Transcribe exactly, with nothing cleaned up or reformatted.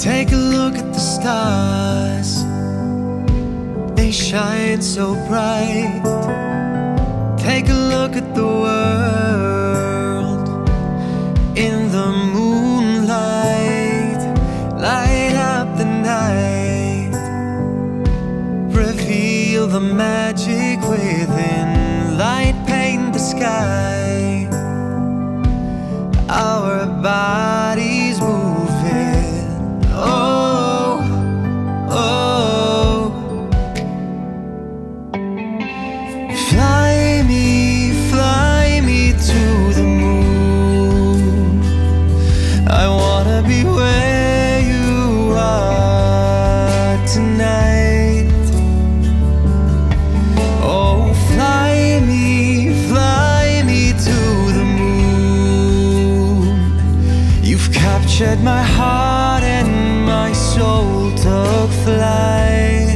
Take a look at the stars, they shine so bright. Take a look at the world in the moonlight. Light up the night, reveal the magic within. Light paint the sky, our bodies move. Shed my heart and my soul took flight.